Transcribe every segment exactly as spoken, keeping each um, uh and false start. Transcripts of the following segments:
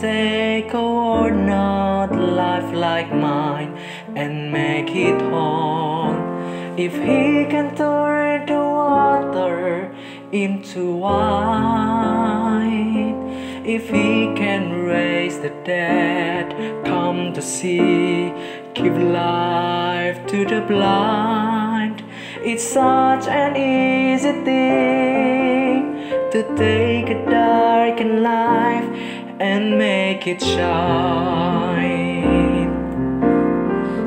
take a worn-out life like mine and make it whole. If he can turn the water into wine, if he can raise the dead from the sea, give life to the blind, it's such an easy thing to take a darkened life and make it shine.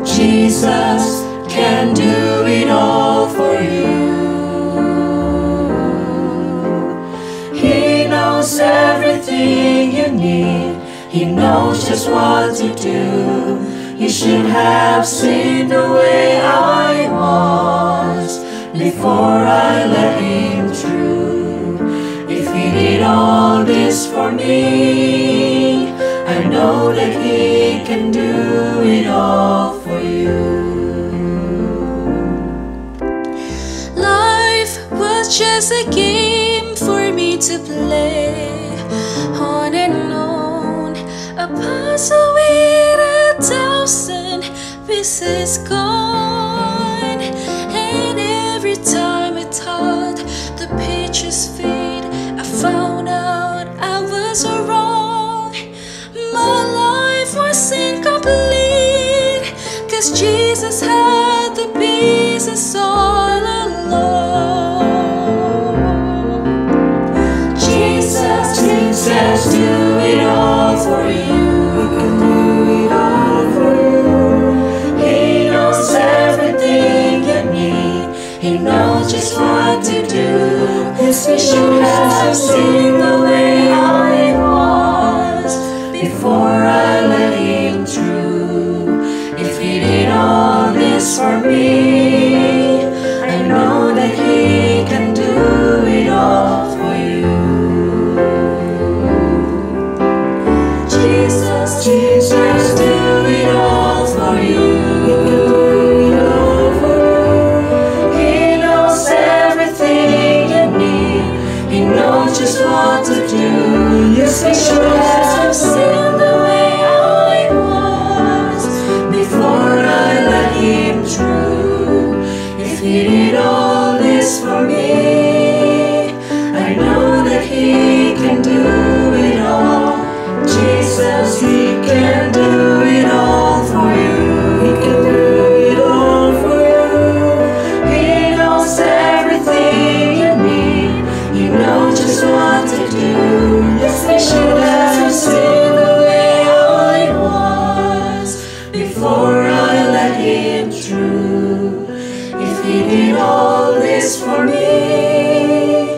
Jesus can do it all for you. He knows everything you need. He knows just what to do. You should have seen the way I was before I let him through. If he did all this for me, I know that he can do it all for you. Life was just a game for me to play, on and on, a puzzle with a thousand pieces gone. And every time I thought the pictures fade, I found out I was wrong. My life was incomplete, 'cause Jesus had the pieces all along. Jesus, Jesus, do it all for you. He knows just what to do. He should have seen the way I was before I let him through. If he did all this for me, I know that he can do it all for you. Jesus, Jesus, do it all for you. Just what to do. Yes, he should have seen the way I was before I let him through. If he did all this for me, I know that he can do it all. Jesus, he can do it all for you. He can do it all for you. He knows everything you need. You know just what to do. Yes, I should have seen the way I was before I let him through. If he did all this for me,